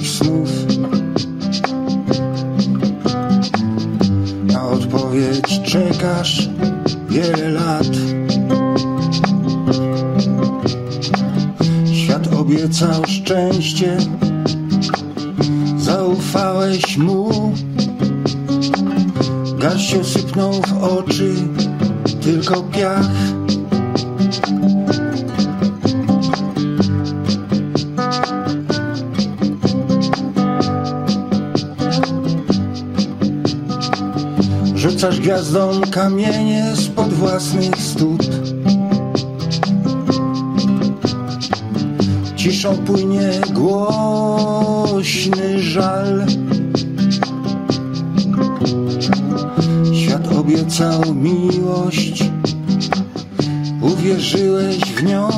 moich snów, na odpowiedź czekasz wiele lat. Świat obiecał szczęście, zaufałeś mu. Gaz się sypnął w oczy, tylko piach. Rzucasz gwiazdom kamienie spod własnych stóp. Ciszą płynie głośny żal. Świat obiecał miłość, uwierzyłeś w nią,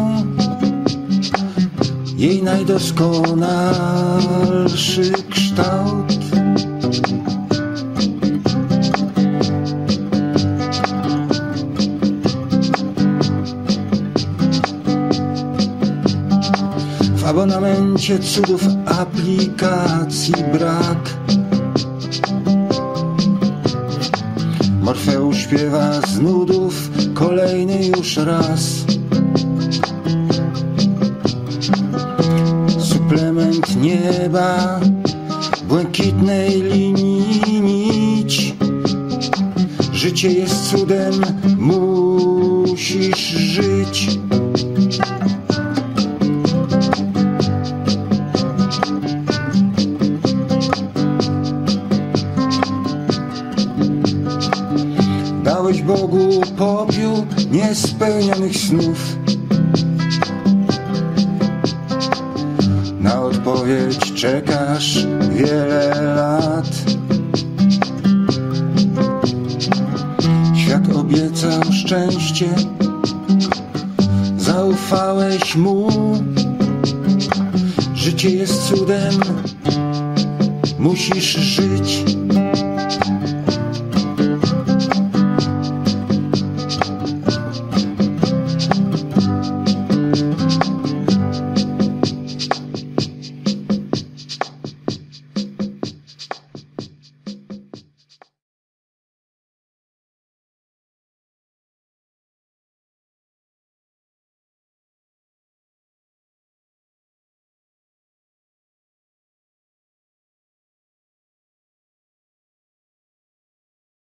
jej najdoskonalszy kształt. W abonamencie cudów aplikacji brak. Morfeusz śpiewa z nudów kolejny już raz. Suplement nieba, błękitnej linii nić. Życie jest cudem, musisz żyć. Dałeś Bogu popiół niespełnionych snów, na odpowiedź czekasz wiele lat. Świat obiecał szczęście, zaufałeś mu. Życie jest cudem, musisz żyć.